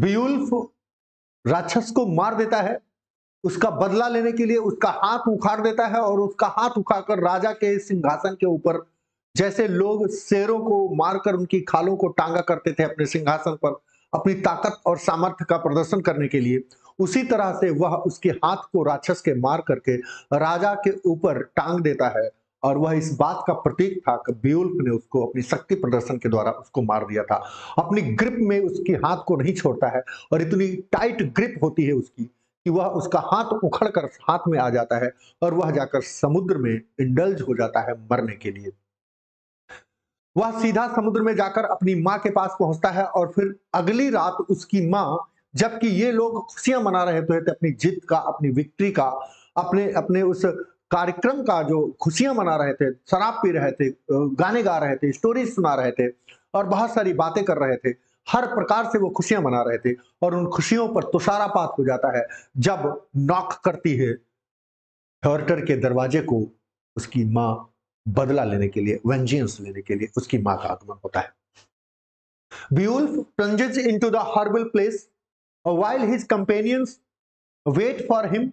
Beowulf राक्षस को मार देता है, उसका बदला लेने के लिए उसका हाथ उखाड़ देता है और उसका हाथ उखाड़कर राजा के सिंहासन के ऊपर, जैसे लोग शेरों को मारकर उनकी खालों को टांगा करते थे अपने सिंहासन पर अपनी ताकत और सामर्थ्य का प्रदर्शन करने के लिए, उसी तरह से वह उसके हाथ को राक्षस के मार करके राजा के ऊपर टांग देता है। और वह इस बात का प्रतीक था कि बेओल्फ ने उसको अपनी शक्ति प्रदर्शन के द्वारा उसको मार दिया था। अपनी ग्रिप में उसके हाथ को नहीं छोड़ता है और इतनी टाइट ग्रिप होती है उसकी कि वह उसका हाथ उखड़ कर हाथ में आ जाता है और वह जाकर समुद्र में इंडल्ज हो जाता है मरने के लिए। वह सीधा समुद्र में जाकर अपनी माँ के पास पहुंचता है और फिर अगली रात उसकी माँ, जबकि ये लोग खुशियां मना रहे थे अपनी जीत का, अपनी विक्ट्री का, अपने अपने उस कार्यक्रम का जो खुशियां मना रहे थे, शराब पी रहे थे, गाने गा रहे थे, स्टोरीज सुना रहे थे और बहुत सारी बातें कर रहे थे, हर प्रकार से वो खुशियां मना रहे थे, और उन खुशियों पर तुषारापात हो जाता है जब नॉक करती है हेरटर के दरवाजे को उसकी माँ, बदला लेने के लिए, वेंजियंस लेने के लिए उसकी माँ का आगमन होता है। Beowulf plunges into the horrible place while his companions wait for him।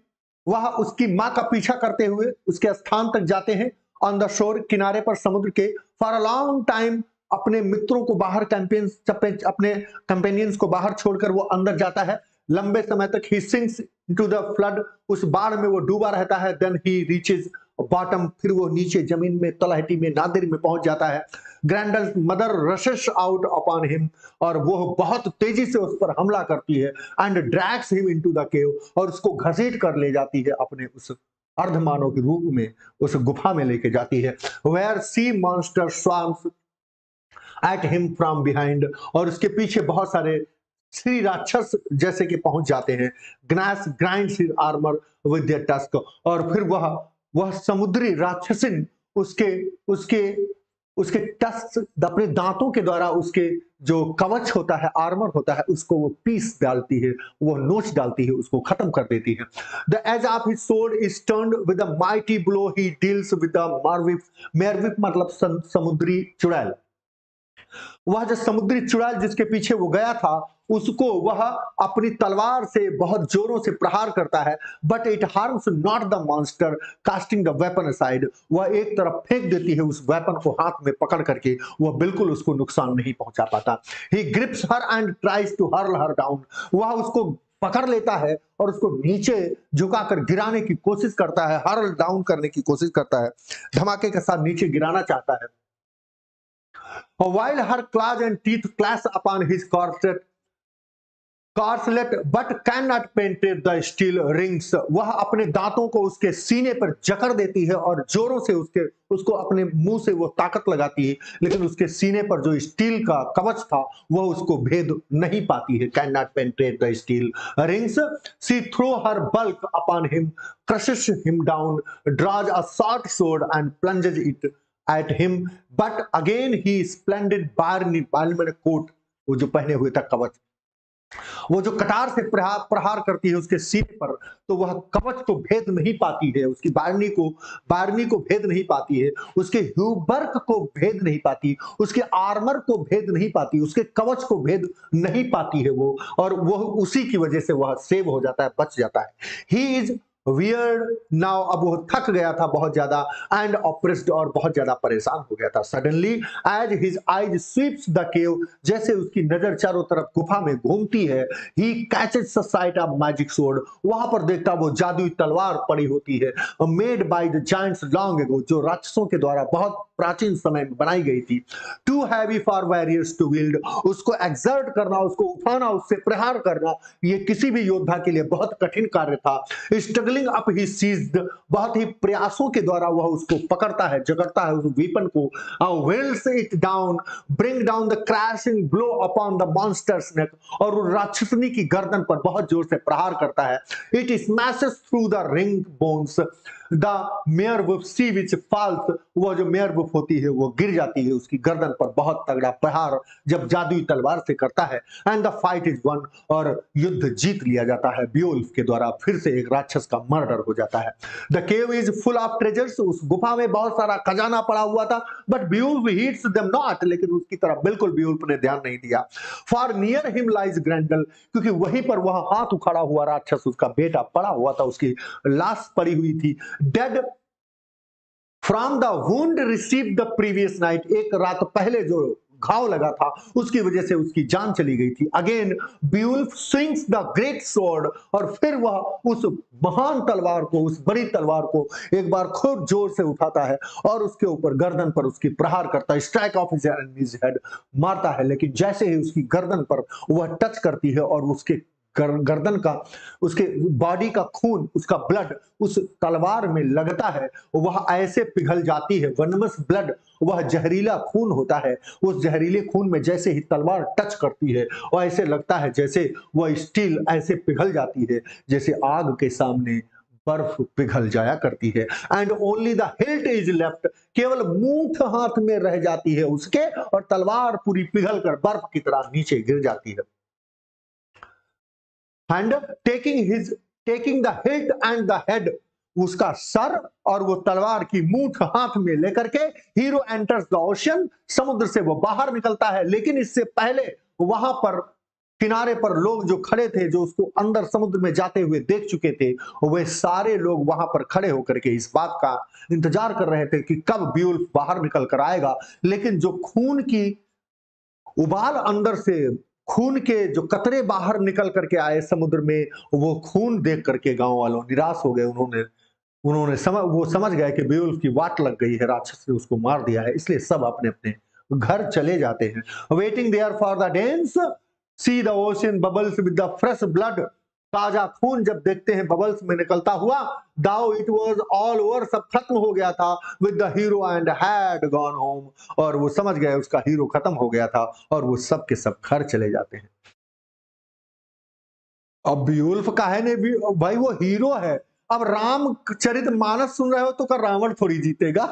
वह उसकी माँ का पीछा करते हुए उसके स्थान तक जाते हैं ऑन द शोर, किनारे पर समुद्र के। फॉर अ लॉन्ग टाइम अपने मित्रों को बाहर, अपने कंपेनियंस को बाहर छोड़कर वो अंदर जाता है। लंबे समय तक ही सिंक्स इनटू द फ्लड, उस बाढ़ में वो डूबा रहता है। देन ही रीचेस बॉटम, फिर वो नीचे जमीन में, तलहटी में, नादिर में पहुंच जाता है। Grendel's mother rushes out upon him, और वो बहुत तेजी से उस पर हमला करती है। And drags him into the cave, और उसको घसीट कर ले जाती है अपने उस अर्धमानव के रूप में, उस गुफा में लेके जाती है। Where sea monster swarms at him from behind, और उसके पीछे बहुत सारे श्री राक्षस जैसे कि पहुंच जाते हैं। ग्नास grinds his armour with their tusk, और फिर वह समुद्री राक्षसिन उसके उसके उसके टस्क, अपने दांतों के द्वारा उसके जो कवच होता है, आर्मर होता है, उसको वो पीस डालती है, वो नोच डालती है, उसको खत्म कर देती है। The edge of his sword is turned with a mighty blow he deals with a merewife. Merewife मतलब समुद्री चुड़ैल। वह जो समुद्री चुड़ैल जिसके पीछे वो गया था, उसको वह अपनी तलवार से बहुत जोरों से प्रहार करता है। But it harms not the monster casting the weapon aside, वह एक तरफ फेंक देती है उस वेपन को हाथ में पकड़ करके, वह बिल्कुल उसको नुकसान नहीं पहुंचा पाता। He grips her and tries to hurl her down, वह उसको पकड़ लेता है और उसको नीचे झुकाकर गिराने की कोशिश करता है, हर्ल डाउन करने की कोशिश करता है, धमाके के साथ नीचे गिराना चाहता है। While her claws and teeth clash upon his corselet but cannot penetrate the steel rings, वह अपने दांतों को उसके सीने पर जकड़ देती है और जोरों से उसको अपने मुंह से वो ताकत लगाती है, लेकिन उसके सीने पर जो स्टील का कवच था वह उसको भेद नहीं पाती है। Can not penetrate the steel rings. She throw her bulk upon him, crushes him down, draws a short sword and plunges it at him, but again he splendid barney coat, वो जो पहने हुए था कवच, वो जो कटार से प्रहार करती है उसके सीने पर, तो वह कवच को भेद नहीं पाती है, उसकी बारनी को भेद नहीं पाती है, उसके ह्यूबर्क को भेद नहीं पाती, उसके आर्मर को भेद नहीं पाती, उसके कवच को भेद नहीं पाती है वो, और वह उसी की वजह से वह सेव हो जाता है, बच जाता है। he is वियर्ड नाउ, अब वो थक गया था बहुत ज्यादा, एंड ऑप्रेस्ड, और बहुत ज्यादा परेशान हो गया था। Suddenly as his eyes sweeps the cave, जैसे उसकी नजर चारों तरफ गुफा में घूमती है। He catches the sight of magic sword, वहां पर देखता वो जादुई तलवार पड़ी होती है, made by the giants long ago, जो राक्षसों के द्वारा बहुत प्राचीन समय में बनाई गई थी। Too heavy for warriors to wield, उसको एक्सर्ट करना, उसको उठाना, उससे प्रहार करना, ये किसी भी योद्धा के लिए बहुत कठिन कार्य था। स्ट्रगलिंग अप ही सीज्ड, बहुत ही प्रयासों के द्वारा वह उसको पकड़ता है, जकड़ता है उस वीपन को। Wields it down, bring down the crashing blow upon the monster's neck, और राक्षसनी की गर्दन पर बहुत जोर से प्रहार करता है। It smashes through the ring bones, the merewolf sea witch falls, वह जो मेयरवुल्फ होती है वो गिर जाती है, उसकी गर्दन पर बहुत तगड़ा प्रहार जब जादुई तलवार से करता है। And the fight is won, और युद्ध जीत लिया जाता है बियोल्फ के द्वारा। फिर से एक राक्षस का मर्डर हो जाता है। The cave is full of treasures, उस गुफा में बहुत सारा खजाना पड़ा हुआ था। But Beowulf heeds them not, लेकिन उसकी तरफ बिल्कुल बियोल्फ ने ध्यान नहीं दिया। For near him lies Grendel, क्योंकि वहीं पर वह हाथ उखाड़ा हुआ राक्षस, उसका बेटा पड़ा हुआ था, उसकी लाश पड़ी हुई थी, dead from the wound received the previous night, एक रात पहले जो घाव लगा था उसकी वजह से उसकी जान चली गई थी। Again Beowulf swings the great sword, और फिर वह उस महान तलवार को, उस बड़ी तलवार को एक बार खूब जोर से उठाता है और उसके ऊपर गर्दन पर उसकी प्रहार करता है। Strike off his enemy's head, मारता है, लेकिन जैसे ही उसकी गर्दन पर वह टच करती है और उसके गर्दन का, उसके बॉडी का खून, उसका ब्लड उस तलवार में लगता है, वह ऐसे पिघल जाती है। वनमस ब्लड, वह जहरीला खून होता है। उस जहरीले खून में जैसे ही तलवार टच करती है और ऐसे लगता है जैसे वह स्टील ऐसे पिघल जाती है, जैसे आग के सामने बर्फ पिघल जाया करती है। And only the hilt is left, केवल मूठ हाथ में रह जाती है उसके, और तलवार पूरी पिघल कर बर्फ की तरह नीचे गिर जाती है। And taking the hilt and the head, उसका सर और वो तलवार की मूठ हाथ में लेकर के हीरो एंटर्स द ओशन, समुद्र से वो बाहर निकलता है। लेकिन इससे पहले वहां पर किनारे पर लोग जो खड़े थे, जो उसको अंदर समुद्र में जाते हुए देख चुके थे, वे सारे लोग वहां पर खड़े होकर के इस बात का इंतजार कर रहे थे कि कब बियोल्फ बाहर निकल कर आएगा। लेकिन जो खून की उबाल, अंदर से खून के जो कतरे बाहर निकल करके आए समुद्र में, वो खून देख करके गांव वालों निराश हो गए। उन्होंने समझ गए कि बियोल्फ की वाट लग गई है, राक्षस ने उसको मार दिया है, इसलिए सब अपने अपने घर चले जाते हैं। Waiting there for the Danes see the ocean bubbles with the fresh blood, ताजा खून जब देखते हैं बबल्स में निकलता हुआ, दाओ इट वाज ऑल ओवर, सब खत्म हो गया था। With the hero and had gone home, और वो समझ गए उसका हीरो खत्म हो गया था, और वो सब के सब घर चले जाते हैं। अब बियोल्फ का है ने भी, भाई वो हीरो है। अब रामचरित मानस सुन रहे हो तो क्या रावण थोड़ी जीतेगा,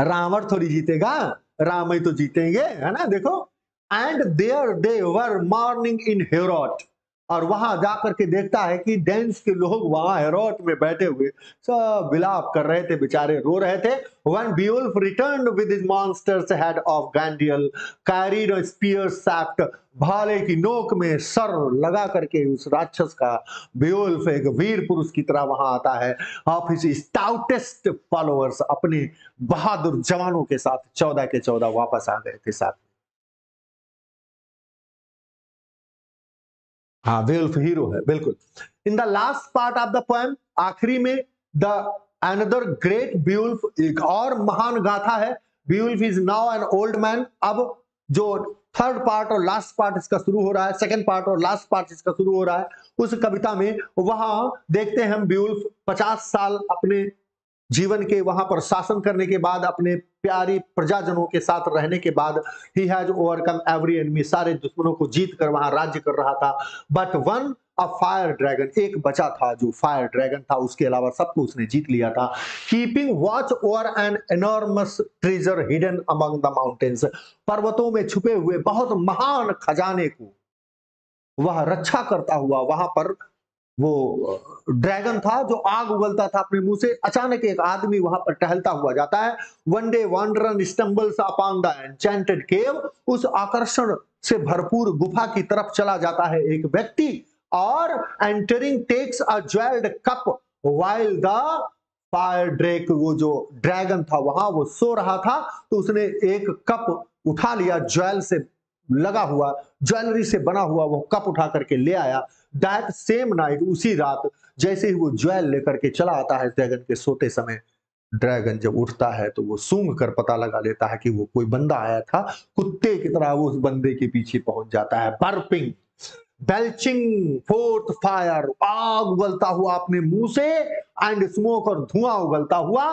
रावण थोड़ी जीतेगा, राम ही तो जीतेंगे, है ना। देखो, and there they were morning in Heorot, और वहां जाकर के देखता है कि डेंस के लोग वहां हेरोट में बैठे हुए सब विलाप कर रहे थे, बेचारे रो रहे थे। When Beowulf returned with his monster's head of Grendel, carried a spear shaft, भाले की नोक में सर लगा करके उस राक्षस का बियोल्फ एक वीर पुरुष की तरह वहां आता है। ऑफ हिज स्टाउटेस्ट फॉलोअर्स, अपने बहादुर जवानों के साथ 14 के 14 वापस आ गए थे साथ। हाँ, बियोल्फ हीरो है, बिल्कुल। In the last part of the poem, आखिरी में, द अनदर ग्रेट बियोल्फ, एक और महान गाथा है। Beowulf is now an old man. अब जो थर्ड पार्ट और लास्ट पार्ट इसका शुरू हो रहा है, सेकंड पार्ट और लास्ट पार्ट इसका शुरू हो रहा है, उस कविता में वहां देखते हैं हम बियोल्फ 50 साल अपने जीवन के वहां पर शासन करने के बाद, अपने प्यारी प्रजाजनों के साथ रहने के बाद, he has overcome every enemy, सारे दुश्मनों को जीत कर वहां राज्य कर रहा था। But one a fire dragon, एक बचा था जो फायर ड्रैगन था, उसके अलावा सबको उसने जीत लिया था। Keeping watch over an enormous treasure hidden among the mountains, पर्वतों में छुपे हुए बहुत महान खजाने को वह रक्षा करता हुआ, वहां पर वो ड्रैगन था जो आग उगलता था अपने मुंह से। अचानक एक आदमी वहां पर टहलता हुआ जाता है। One day wanderer stumbles upon the enchanted cave, उस आकर्षण से भरपूर गुफा की तरफ चला जाता है एक व्यक्ति, और entering takes a jewelled cup while the fire drag, वो जो ड्रैगन था वहां वो सो रहा था, तो उसने एक कप उठा लिया, ज्वेल से लगा हुआ, ज्वेलरी से बना हुआ वो कप उठा करके ले आया। दैट सेम नाइट, उसी रात, जैसे ही वो ज्वेल लेकर के चला आता है ड्रैगन के सोते समय, ड्रैगन जब उठता है तो वो सूंघ कर पता लगा लेता है कि वो कोई बंदा आया था। कुत्ते की तरह वो उस बंदे के पीछे पहुंच जाता है। बर्पिंग, बेल्चिंग फोर्थ फायर, आग उगलता हुआ अपने मुंह से, and smoke और धुआं उगलता हुआ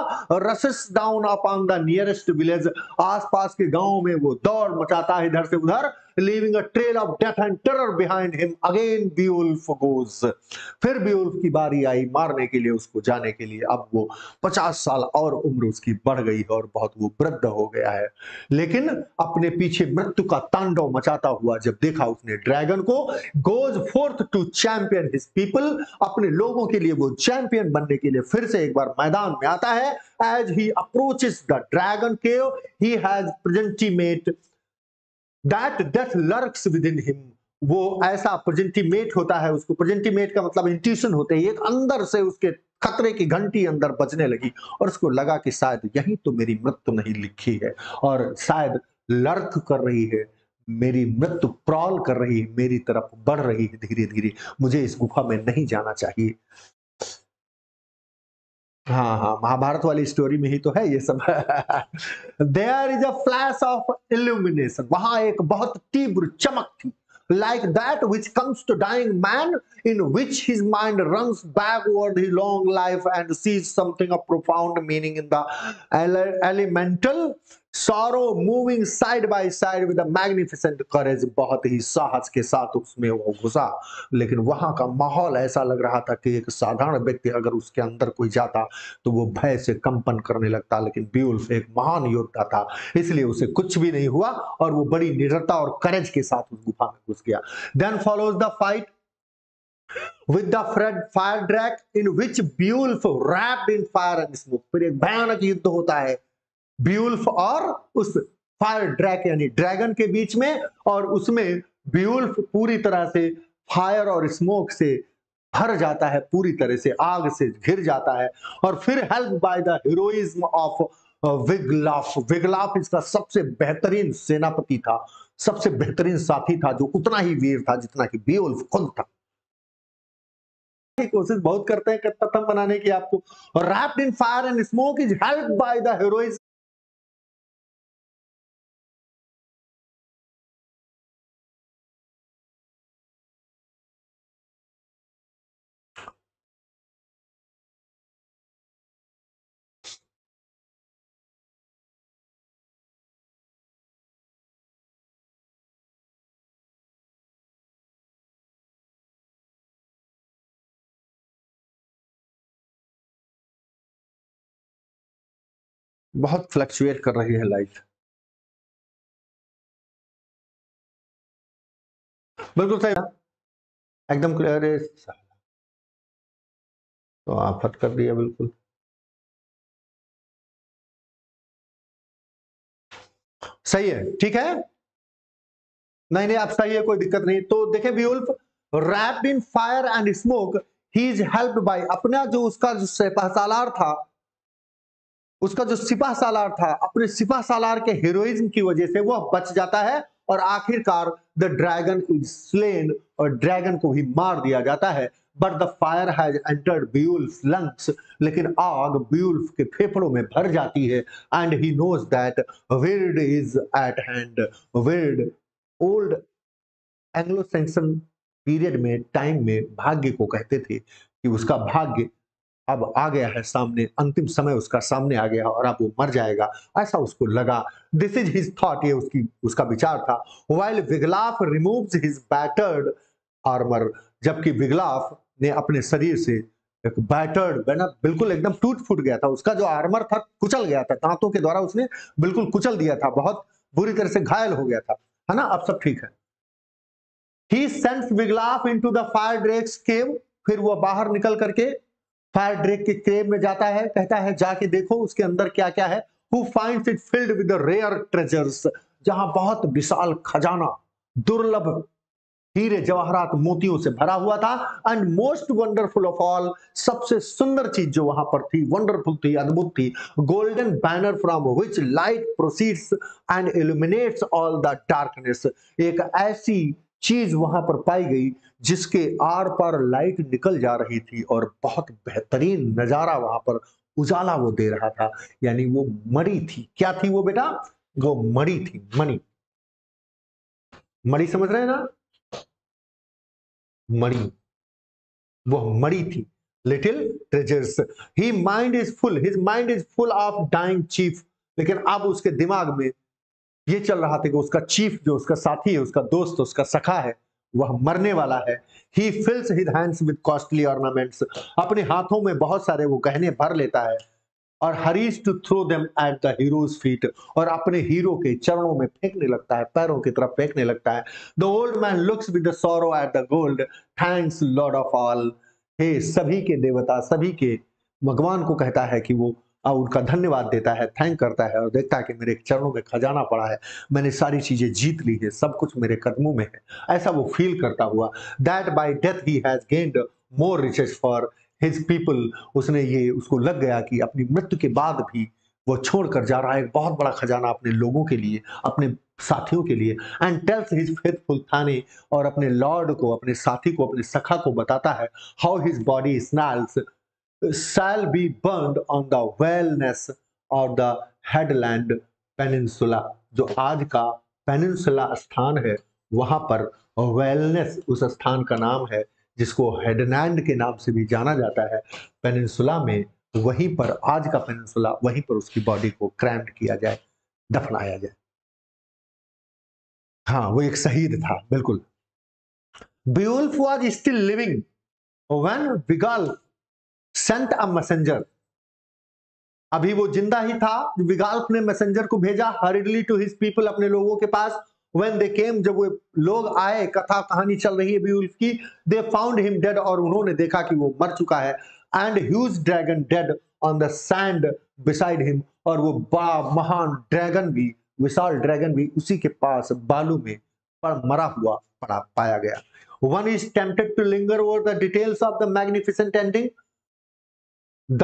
rushes down upon the nearest village, आसपास के गांव में वो दौड़ मचाता है इधर से उधर, leaving a trail of death and terror behind him. Again Beowulf goes. फिर Beowulf की बारी आई मारने के लिए, उसको जाने के लिए। अब वो 50 साल और उम्र उसकी बढ़ गई और बहुत वो वृद्ध हो गया है, लेकिन अपने पीछे मृत्यु का तांडव मचाता हुआ जब देखा उसने ड्रैगन को, goes forth to champion his people, अपने लोगों के लिए वो चैंपियन बनने के लिए फिर से एक बार मैदान में आता है। As he approaches the dragon cave, he has presentiment that death lurks within him. वो ऐसा प्रेजेंटीमेट होता है उसको, प्रेजेंटीमेट का मतलब इंट्यूशन होते ही एक अंदर से उसके खतरे की घंटी अंदर बजने लगी और उसको लगा कि शायद यही तो मेरी मृत्यु नहीं लिखी है और शायद लर्क कर रही है, मेरी मृत्यु प्रॉल कर रही है, मेरी तरफ बढ़ रही है धीरे धीरे, मुझे इस गुफा में नहीं जाना चाहिए। हाँ, महाभारत वाली स्टोरी में ही तो है ये सब। There is a flash of illumination, वहां एक बहुत तीव्र चमक थी, like that which comes to dying man, in which his mind runs backward his long life and sees something of profound meaning in the elemental sorrow, moving side by side with a magnificent courage. बहुत ही साहस के साथ उसमें वो घुसा, लेकिन वहां का माहौल ऐसा लग रहा था कि एक साधारण व्यक्ति अगर उसके अंदर कोई जाता तो वो भय से कंपन करने लगता, लेकिन Beowulf एक महान योद्धा था इसलिए उसे कुछ भी नहीं हुआ और वो बड़ी निडरता और करेज के साथ उस गुफा में घुस गया। Then follows the fight with the fire drake, in which Beowulf wrapped in fire and smoke. फिर एक भयानक युद्ध होता है Beowulf और उस फायर ड्रैक यानी ड्रैगन के बीच में, और उसमें Beowulf पूरी तरह से फायर और स्मोक से भर जाता है, पूरी तरह से आग से घिर जाता है। और फिर help by the heroism of Wiglaf, Wiglaf इसका सबसे बेहतरीन सेनापति था, सबसे बेहतरीन साथी था, जो उतना ही वीर था जितना कि Beowulf खुद था। कोशिश बहुत करते हैं कथन बनाने की आपको। और wrapped in fire and smoke is help by the heroism, बहुत फ्लक्चुएट कर रही है लाइफ। बिल्कुल सही, एकदम क्लियर है, तो आफत कर दिया बिल्कुल। सही है, ठीक है, नहीं नहीं आप सही है, कोई दिक्कत नहीं। तो देखे Beowulf wrapped in fire and smoke he is helped by, अपना जो उसका जो सिपाहसालार था, उसका जो सिपाह सालार था, अपने सिपाह सालार के हीरोइज्म की वजह से वह बच जाता है और आखिरकार द ड्रैगन इज स्लेन, और ड्रैगन को भी मार दिया जाता है। But the fire has entered Beowulf's lungs, लेकिन आग Beowulf के फेफड़ों में भर जाती है। And he knows that wyrd is at hand. Wyrd old Anglo Saxon period में टाइम में भाग्य को कहते थे कि उसका भाग्य अब आ गया है सामने, अंतिम समय उसका सामने आ गया और अब वो मर जाएगा, ऐसा उसको लगा। दिस इज हिज थॉट, ये उसका विचार था। While Wiglaf removes his battered armour, जबकि विगलाफ ने अपने शरीर से एक बैटर्ड, बिल्कुल एकदम टूट फूट गया था उसका जो आर्मर था, कुचल गया था दांतों के द्वारा, उसने बिल्कुल कुचल दिया था, बहुत बुरी तरह से घायल हो गया था, है ना। अब सब ठीक है। He sends Wiglaf into the fire drake's cave, फिर वो बाहर निकल करके फायर ड्रेक के केव में जाता है, कहता है जाके देखो उसके अंदर क्या क्या है। Who finds it filled with the rare treasures, जहां बहुत विशाल खजाना, दुर्लभ हीरे जवाहरात मोतियों से भरा हुआ था। And most wonderful of all, सबसे सुंदर चीज जो वहां पर थी, वंडरफुल थी, अद्भुत थी। Golden banner from which light proceeds and illuminates all the darkness, एक ऐसी चीज वहां पर पाई गई जिसके आर पार लाइट निकल जा रही थी और बहुत बेहतरीन नजारा वहां पर उजाला वो दे रहा था। यानी वो मणि थी, क्या थी वो बेटा, वो मणि थी, मणि, मणि समझ रहे हैं ना, मणि, वो मणि थी। Little treasures. He mind is full, his mind is full of dying chief. लेकिन अब उसके दिमाग में ये चल रहा था कि उसका चीफ जो उसका साथी है, उसका दोस्त, उसका सखा है, वह मरने वाला है। He fills his hands with costly ornaments, अपने हाथों में बहुत सारे वो गहने भर लेता है, और hurries to throw them at the hero's feet, और अपने हीरो के चरणों में फेंकने लगता है, पैरों की तरफ फेंकने लगता है। The old man looks with sorrow at the gold, thanks Lord of all, हे सभी के देवता, सभी के भगवान को कहता है कि वो उनका धन्यवाद देता है, थैंक करता है, और देखता है कि मेरे चरणों में खजाना पड़ा है, मैंने सारी चीजें जीत ली है, सब कुछ मेरे कदमों में है, ऐसा वो फील करता हुआ। That by death he has gained more riches for his people, उसने ये उसको लग गया कि अपनी मृत्यु के बाद भी वो छोड़कर जा रहा है एक बहुत बड़ा खजाना अपने लोगों के लिए, अपने साथियों के लिए। And tells his faithful thane, और अपने लॉर्ड को, अपने साथी को, अपने सखा को बताता है। How his body snails shall be burned on the wilderness or the headland peninsula, जो आज का पेनिनसुला स्थान है वहां पर wilderness उस स्थान का नाम है जिसको हेडलैंड के नाम से भी जाना जाता है। पेनिनसुला में, वहीं पर आज का पेनिनसुला, वहीं पर उसकी बॉडी को क्रैम्ड किया जाए, दफनाया जाए। हाँ, वो एक शहीद था, बिल्कुल। Beowulf was still living when Wiglaf sent a messenger, अभी वो जिंदा ही था, विगाल्फ ने मैसेंजर को भेजा, hurriedly to his people, अपने लोगों के पास। when they came, जब वो लोग आए, कथा कहानी चल रही है बेओल्फ की, they found him dead, और उन्होंने देखा कि वो मर चुका है। and huge dragon dead on the sand beside him, और वो महान ड्रैगन भी, विशाल ड्रैगन भी उसी के पास बालू में मरा हुआ पड़ा पाया गया। one is tempted to linger over the details of the magnificent ending, the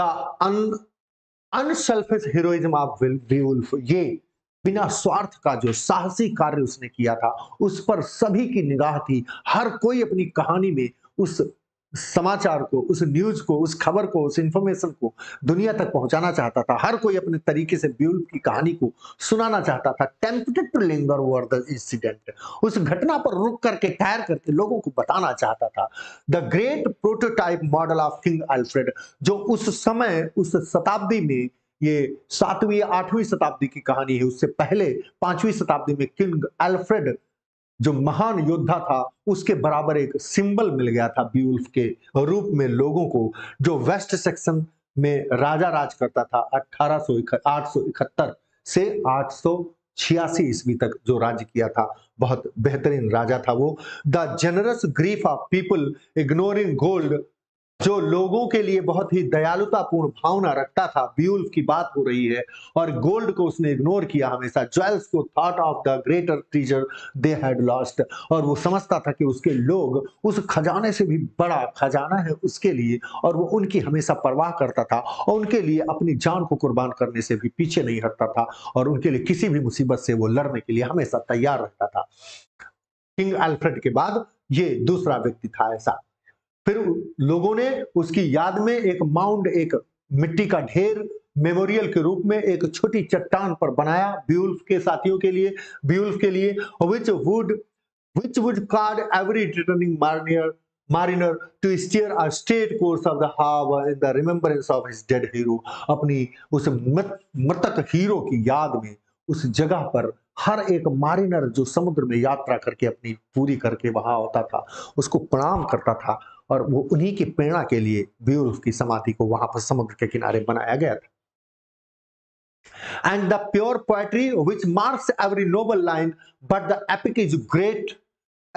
unselfish heroism of Beowulf, ये बिना स्वार्थ का जो साहसी कार्य उसने किया था उस पर सभी की निगाह थी। हर कोई अपनी कहानी में उस समाचार को, उस न्यूज को, उस खबर को, उस इंफॉर्मेशन को दुनिया तक पहुंचाना चाहता था। हर कोई अपने तरीके से बेओल्फ की कहानी को सुनाना चाहता था। Tempted to linger over the incident, उस घटना पर रुक करके, ठहर करके लोगों को बताना चाहता था। The great prototype model of king Alfred, जो उस समय, उस शताब्दी में, ये 7वीं 8वीं शताब्दी की कहानी है, उससे पहले 5वीं शताब्दी में किंग अल्फ्रेड जो महान योद्धा था उसके बराबर एक सिंबल मिल गया था बेओल्फ के रूप में लोगों को, जो वेस्ट सेक्शन में राजा राज करता था 871 से 886 ईस्वी तक जो राज्य किया था। बहुत बेहतरीन राजा था वो। The generous grief of people ignoring gold, जो लोगों के लिए बहुत ही दयालुतापूर्ण भावना रखता था, बेओल्फ की बात हो रही है, और गोल्ड को उसने इग्नोर किया हमेशा। ज्वेल्स को thought of the greater treasure they had lost, और वो समझता था कि उसके लोग, उस खजाने से भी बड़ा खजाना है उसके लिए, और वो उनकी हमेशा परवाह करता था, और उनके लिए अपनी जान को कुर्बान करने से भी पीछे नहीं हटता था, और उनके लिए किसी भी मुसीबत से वो लड़ने के लिए हमेशा तैयार रहता था। किंग अल्फ्रेड के बाद ये दूसरा व्यक्ति था ऐसा। फिर लोगों ने उसकी याद में एक माउंड, एक मिट्टी का ढेर मेमोरियल के रूप में एक छोटी चट्टान पर बनाया बेओल्फ के साथियों के लिए, बेओल्फ के लिए। which would guard every returning mariner to steer a straight course of the harbor in the remembrance of his dead hero, अपनी उस मृतक हीरो की याद में उस जगह पर हर एक मारिनर जो समुद्र में यात्रा करके अपनी पूरी करके वहां होता था उसको प्रणाम करता था, और वो उन्हीं की प्रेरणा के लिए बेओल्फ की समाधि को वहां पर समुद्र के किनारे बनाया गया था। And the pure poetry which marks every noble line but the epic is great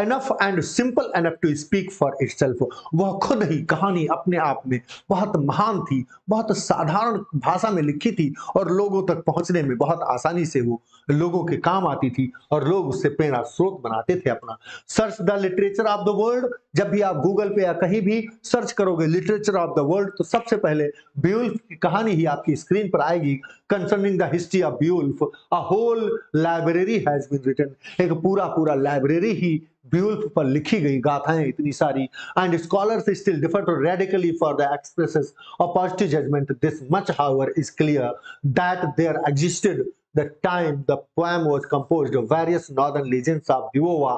enough and simple enough to speak for itself, वह खुद ही कहानी अपने आप में बहुत महान थी, बहुत साधारण भाषा में लिखी थी, और लोगों तक पहुंचने में बहुत आसानी से वो लोगों के काम आती थी, और लोग उससे प्रेरणा स्रोत बनाते थे अपना। Search the literature of the world, जब भी आप गूगल पे या कहीं भी सर्च करोगे लिटरेचर ऑफ द वर्ल्ड तो सबसे पहले बेओल्फ की कहानी ही आपकी स्क्रीन पर आएगी। Concerning the history of Beowulf a whole library has been written, एक पूरा लाइब्रेरी ही बेओल्फ पर लिखी गई गाथाएं इतनी सारी। And scholars still differ too radically for the expresses of positive judgement, this much however is clear that there existed the time the poem was composed various northern legends of Beowa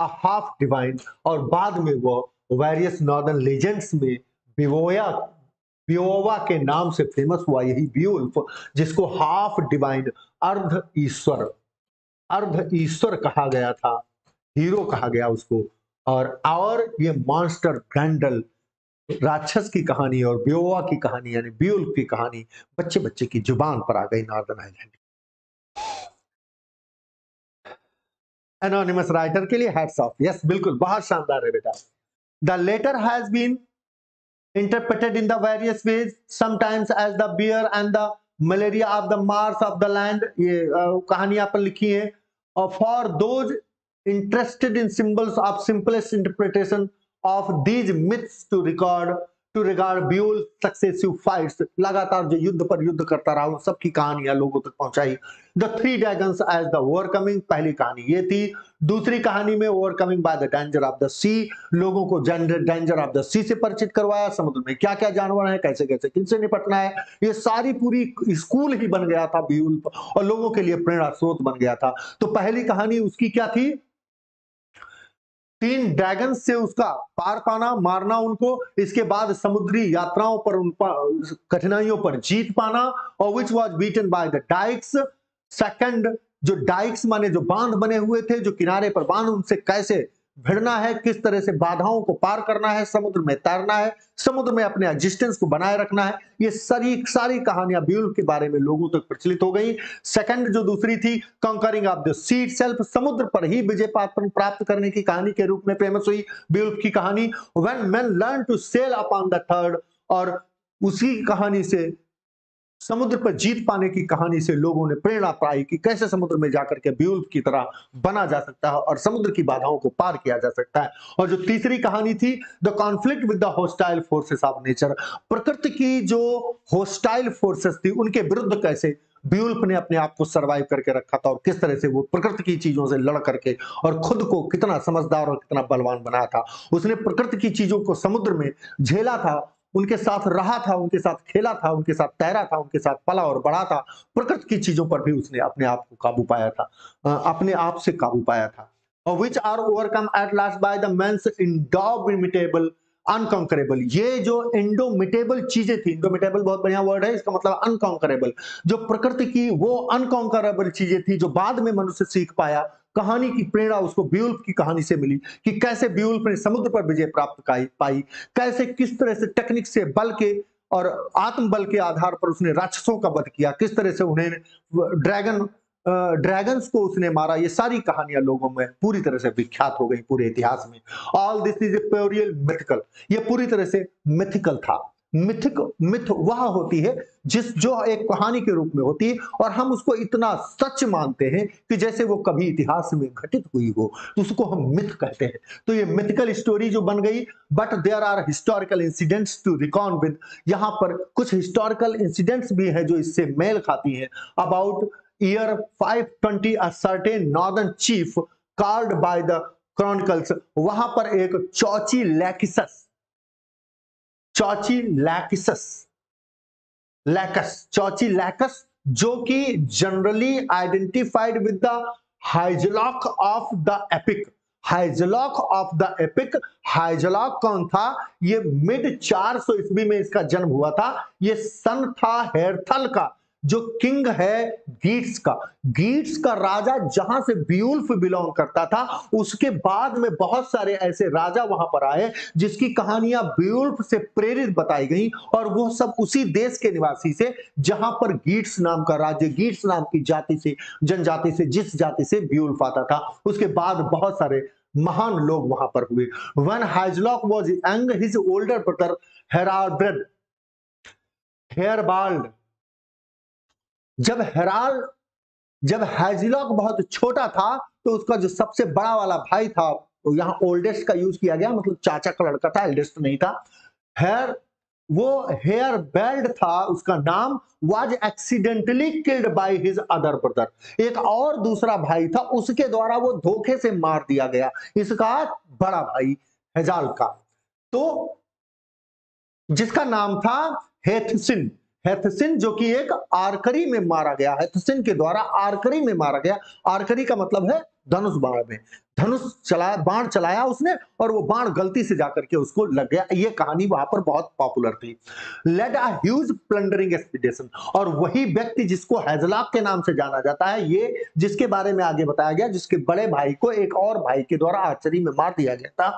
half divine, और बाद में वो various northern legends में बियोवा के नाम से famous हुआ, यही बियोल्फ, जिसको हाफ डिवाइन अर्ध ईश्वर कहा गया था, हीरो कहा गया उसको। और ये मॉन्स्टर ग्रेंडल, राक्षस की कहानी और बियोवा की कहानी यानी बियोल्फ की कहानी बच्चे बच्चे की जुबान पर आ गई। नॉर्दर्न आइलैंड एनोनिमस राइटर के लिए हैट्स ऑफ। यस बिल्कुल, बहुत शानदार है बेटा। The latter has been interpreted in the various ways, sometimes as the bear and the malaria of the marsh of the land, ये कहानी यहाँ पर लिखी है। और for those interested in symbols of simplest interpretation of these myths to regard Beowulf successive fights, लगातार जो युद्ध पर युद्ध करता रहा उन सबकी कहानियां लोगों तक पहुंचाई। The three dragons as the overcoming, पहली कहानी ये थी। दूसरी कहानी में overcoming by the danger of the sea, लोगों को डेंजर ऑफ द सी से परिचित करवाया, समुद्र में क्या क्या जानवर है, कैसे कैसे किनसे निपटना है। ये सारी पूरी स्कूल ही बन गया था बियोल्फ और लोगों के लिए प्रेरणा स्रोत बन गया था। तो पहली कहानी उसकी क्या थी, तीन ड्रैगन से उसका पार पाना, मारना उनको, इसके बाद समुद्री यात्राओं पर उन कठिनाइयों पर जीत पाना, और which was beaten by the dykes. Second, जो डाइक्स माने जो बांध बने हुए थे, जो किनारे पर बांध, उनसे कैसे भिड़ना है, किस तरह से बाधाओं को पार करना है, समुद्र में तैरना है, समुद्र में अपने एग्जिस्टेंस को बनाए रखना है। ये सारी कहानियां बियोल्फ के बारे में लोगों तक प्रचलित हो गई। सेकंड जो दूसरी थी, conquering of the sea itself, समुद्र पर ही विजय प्राप्त करने की कहानी के रूप में फेमस हुई बियोल्फ की कहानी। When man learn to sail upon the third, और उसी कहानी से समुद्र पर जीत पाने की कहानी से लोगों ने प्रेरणा पाई कि कैसे समुद्र में जाकर के बियोल्फ की तरह बना जा सकता है और समुद्र की बाधाओं को पार किया जा सकता है। और जो तीसरी कहानी थी, the conflict with the hostile forces of nature, प्रकृति की जो होस्टाइल फोर्सेस थी उनके विरुद्ध कैसे बियोल्फ ने अपने आप को सर्वाइव करके रखा था, और किस तरह से वो प्रकृति की चीजों से लड़ करके और खुद को कितना समझदार और कितना बलवान बनाया था। उसने प्रकृति की चीजों को समुद्र में झेला था, उनके साथ रहा था, उनके साथ खेला था, उनके साथ तैरा था, उनके साथ पला और बड़ा था। प्रकृति की चीजों पर भी उसने अपने आप को काबू पाया था, अपने आप से काबू पाया था। और which are overcome at last by the man's indomitable unconquerable, ये जो इंडोमिटेबल चीजें थी, इंडोमिटेबल बहुत बढ़िया वर्ड है, इसका मतलब अनकॉन्करेबल, जो प्रकृति की वो अनकॉन्करेबल चीजें थी जो बाद में मनुष्य सीख पाया। कहानी की प्रेरणा उसको बियोल्फ की कहानी से मिली कि कैसे बियोल्फ ने समुद्र पर विजय प्राप्त पाई, कैसे किस तरह से टेक्निक से बल के और आत्मबल के आधार पर उसने राक्षसों का वध किया, किस तरह से उन्हें ड्रैगन्स को उसने मारा। ये सारी कहानियां लोगों में पूरी तरह से विख्यात हो गई पूरे इतिहास में। All this is a purely mythical, ये पूरी तरह से मिथिकल था। मिथ वह होती है जो एक कहानी के रूप में होती है और हम उसको इतना सच मानते हैं कि जैसे वो कभी इतिहास में घटित हुई हो, तो उसको हम मिथ कहते हैं। तो ये मिथिकल स्टोरी जो बन गई, but there are historical incidents to reckon with, यहाँ पर कुछ हिस्टोरिकल इंसिडेंट्स भी है जो इससे मेल खाती हैं। About year 520 a certain northern chief called by the chronicles, वहां पर एक चौची लैकस जो कि generally identified with the Hygelac of the epic. Hygelac कौन था, ये मिड 400 ईस्वी में इसका जन्म हुआ था। ये सन था हेरथल का, जो किंग है गीट्स का राजा, जहां से बियोल्फ बिलोंग करता था। उसके बाद में बहुत सारे ऐसे राजा वहां पर आए जिसकी कहानियां बियोल्फ से प्रेरित बताई गई, और वो सब उसी देश के निवासी से जहां पर गीट्स नाम का राज्य, गीट्स नाम की जनजाति से जिस जाति से बियोल्फ आता था। उसके बाद बहुत सारे महान लोग वहां पर हुए। When Hygelac was young, his older brother Herebald, जब हाइजेलॉक बहुत छोटा था तो उसका जो सबसे बड़ा वाला भाई था, तो यहाँ ओल्डेस्ट का यूज किया गया, मतलब चाचा का लड़का था, एल्डेस्ट नहीं था। हेयरबेल्ड था उसका नाम। Was accidentally killed by his other brother, एक और दूसरा भाई था उसके द्वारा वो धोखे से मार दिया गया, इसका बड़ा भाई हेजाल का, तो जिसका नाम था हेथसिन, जो कि एक आर्करी में मारा गया। हेथसिन के द्वारा आर्करी में मारा गया। आर्करी का मतलब है धनुष बाण में, धनुष चलाया, बाण चलाया उसने और वो बाण गलती से जाकर के उसको लग गया। ये कहानी वहां पर बहुत पॉपुलर थी। Led a huge plundering expedition, और वही व्यक्ति जिसको हैगेलैक के नाम से जाना जाता है, ये जिसके बारे में आगे बताया गया, जिसके बड़े भाई को एक और भाई के द्वारा आर्चरी में मार दिया गया था,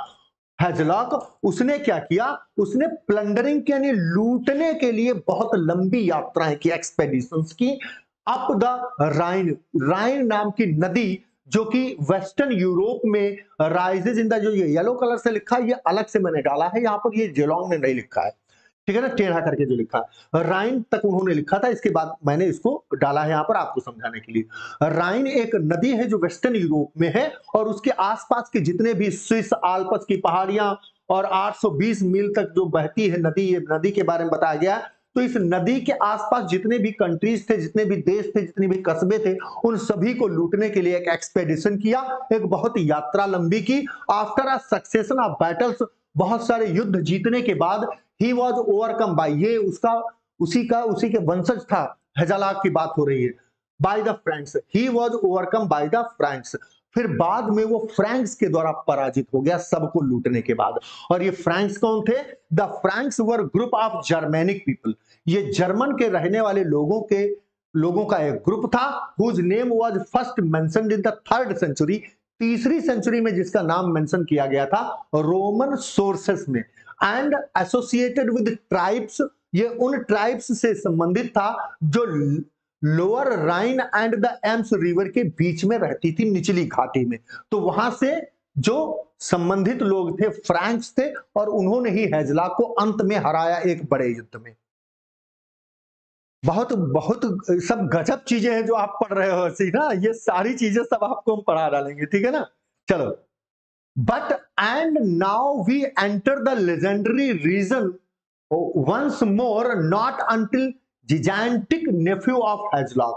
हैगेलैक, उसने क्या किया, उसने प्लंडरिंग यानी लूटने के लिए बहुत लंबी यात्राएं की, एक्सपेडिशंस की अप द राइन। राइन नाम की नदी जो कि वेस्टर्न यूरोप में राइजेज इन द, जो ये येलो कलर से लिखा है, ये अलग से मैंने डाला है यहाँ पर, ये जेलोंग ने नहीं लिखा है, ठीक है ना, टेढ़ा करके जो लिखा है, राइन तक उन्होंने लिखा था, इसके बाद मैंने इसको डाला है यहाँ पर आपको समझाने के लिए। राइन एक नदी है जो वेस्टर्न यूरोप में है, और उसके आसपास के जितने भी स्विस आल्प्स की पहाड़ियां और 820 मील तक जो बहती है नदी, ये नदी के बारे में बताया गया। तो इस नदी के आसपास जितने भी कंट्रीज थे, जितने भी देश थे, जितने भी कस्बे थे, उन सभी को लूटने के लिए एक एक्सपेडिशन किया, एक बहुत यात्रा लंबी की। After a succession of battles, बहुत सारे युद्ध जीतने के बाद, ही वाज ओवरकम बाय, ये उसका उसी के वंशज था, हैगेलैक की बात हो रही है, by the Franks, he was overcome by the Franks. फिर बाद में वो फ्रैंक्स के द्वारा पराजित हो गया सबको लूटने के बाद। और ये फ्रैंक्स कौन थे? The Franks were group of Germanic people, ये जर्मन के रहने वाले लोगों का एक ग्रुप था, whose name was first mentioned in the third century, तीसरी सेंचुरी में जिसका नाम मेंशन किया गया था रोमन सोर्सेस में, एंड एसोसिएटेड विद ट्राइब्स, ये उन ट्राइब्स से संबंधित था जो lower Rhine and the Ems river के बीच में रहती थी, निचली घाटी में। तो वहां से जो संबंधित लोग थे फ्रैंक्स थे, और उन्होंने ही हैगेलैक को अंत में हराया एक बड़े युद्ध में। बहुत बहुत सब गजब चीजें हैं जो आप पढ़ रहे हो ऐसी ना, ये सारी चीजें सब आपको हम पढ़ा डालेंगे, ठीक है ना। चलो, but and now we enter the legendary region once more, not until gigantic nephew of Hygelac.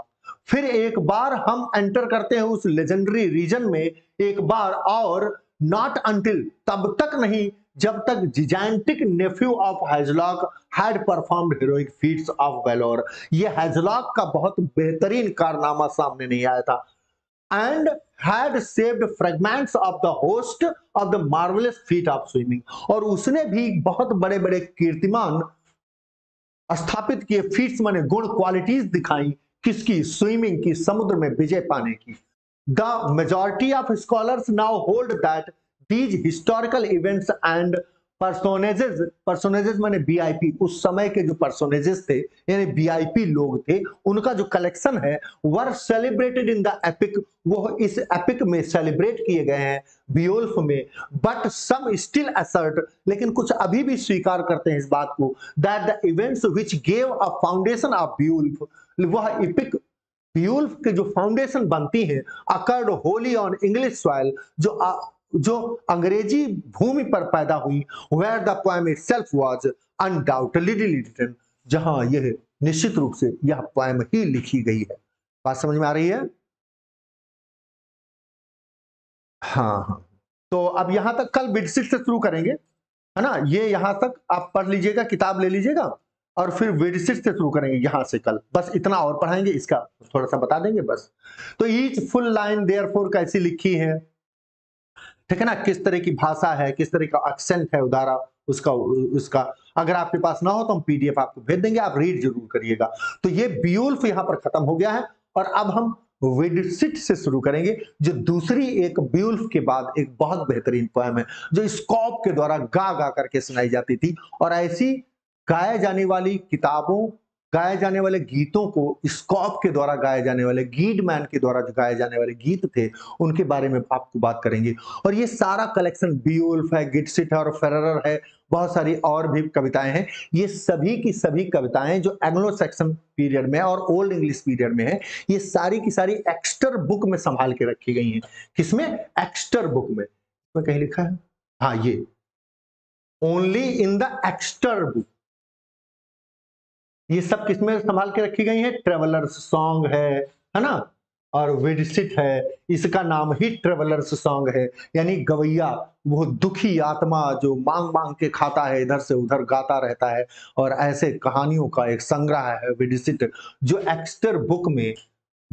फिर एक बार हम एंटर करते हैं उस लेजेंडरी रीजन में एक बार और, नॉट अंटिल, तब तक नहीं जब तक gigantic nephew of Hygelac had performed heroic feats of valour, ये हैगेलैक का बहुत बेहतरीन कारनामा सामने नहीं आया था, and had saved fragments of the host of the marvellous feat of swimming, और उसने भी बहुत बड़े बड़े कीर्तिमान स्थापित किए, फीट्स माने गुण, क्वालिटीज दिखाई, किसकी, स्विमिंग की, समुद्र में विजय पाने की। The majority of scholars now hold that these historical events and personages, personages माने वीआईपी, उस समय के जो पर्सोनेजेस थे यानी वीआईपी लोग थे, उनका जो कलेक्शन है, were celebrated in the epic, वो इस एपिक में सेलिब्रेट किए गए हैं बियोल्फ में। बट सम स्टिल असर्ट, लेकिन कुछ अभी भी स्वीकार करते हैं इस बात को, that the events which gave a foundation of Beowulf, वह एपिक बियोल्फ के जो फाउंडेशन बनती है, occurred wholly on English soil, जो अंग्रेजी भूमि पर पैदा हुई, where the poem itself was undoubtedly written, जहां यह निश्चित रूप से यह पोएम ही लिखी गई है। बात समझ में आ रही है? हाँ। तो अब यहां तक कल विडसिथ से शुरू करेंगे, है ना, ये यहां तक आप पढ़ लीजिएगा, किताब ले लीजिएगा, और फिर विडसिथ से शुरू करेंगे यहाँ से कल। बस इतना और पढ़ाएंगे, इसका थोड़ा सा बता देंगे बस। तो ईच फुल लाइन देयरफॉर कैसी लिखी है, ठीक है ना, किस तरह की भाषा है, किस तरह का एक्सेंट है उदारा उसका अगर आपके पास ना हो तो हम पीडीएफ आपको भेज देंगे, आप रीड जरूर करिएगा। तो ये बियोल्फ यहाँ पर खत्म हो गया है, और अब हम विडसिथ से शुरू करेंगे, जो दूसरी एक बियोल्फ के बाद एक बहुत बेहतरीन पोएम है, जो स्कॉप के द्वारा गा गा करके सुनाई जाती थी, और ऐसी गाए जाने वाली किताबों, गाए जाने वाले गीतों को स्कॉप के द्वारा गाए जाने वाले, गीडमैन के द्वारा जो गाए जाने वाले गीत थे, उनके बारे में आपको बात करेंगे। और ये सारा कलेक्शन बियोल्फ है, विडसिथ है, और फेरर है, बहुत सारी और भी कविताएं हैं, ये सभी की सभी कविताएं जो एंग्लो सैक्सन पीरियड में और ओल्ड इंग्लिश पीरियड में है, ये सारी की सारी एक्स्टर बुक में संभाल के रखी गई है। किसमें? एक्स्टर बुक में। इसमें कहीं लिखा है, हाँ, ये only in the Exeter book. ये सब किसमें संभाल के रखी गई है? ट्रेवलर्स सॉन्ग है ना, और विडसिथ है, इसका नाम ही ट्रेवलर्स सॉन्ग है, यानी गवैया, वो दुखी आत्मा जो मांग मांग के खाता है, इधर से उधर गाता रहता है, और ऐसे कहानियों का एक संग्रह है विडसिथ, जो एक्स्टर बुक में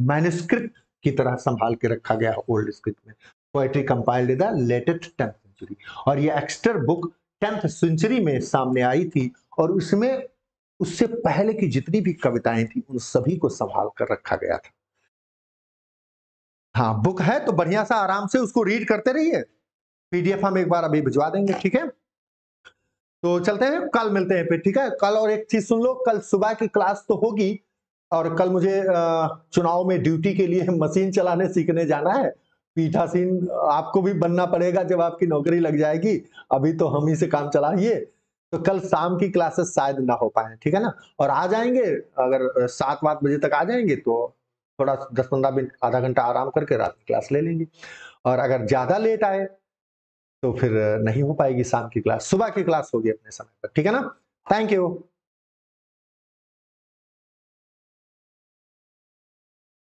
मैन्युस्क्रिप्ट की तरह संभाल के रखा गया ओल्ड स्क्रिप्ट में। Poetry compiled in the latest 10th century, और ये एक्स्टर बुक 10th सेंचुरी में सामने आई थी और उसमें उससे पहले की जितनी भी कविताएं थी उन सभी को संभाल कर रखा गया था। हाँ, बुक है तो बढ़िया सा आराम से उसको रीड करते रहिए। पीडीएफ हम एक बार अभी भिजवा देंगे, ठीक है। तो चलते हैं, कल मिलते हैं फिर, ठीक है। कल, और एक चीज सुन लो, कल सुबह की क्लास तो होगी, और कल मुझे चुनाव में ड्यूटी के लिए मशीन चलाने सीखने जाना है। पीठासीन आपको भी बनना पड़ेगा जब आपकी नौकरी लग जाएगी, अभी तो हम ही से काम चलाइए। तो कल शाम की क्लासेस शायद ना हो पाए, ठीक है ना। और आ जाएंगे अगर 7-8 बजे तक आ जाएंगे तो थोड़ा 10-15 मिनट आधा घंटा आराम करके रात की क्लास ले लेंगे। और अगर ज्यादा लेट आए तो फिर नहीं हो पाएगी शाम की क्लास, सुबह की क्लास होगी अपने समय पर, ठीक है ना। Thank you.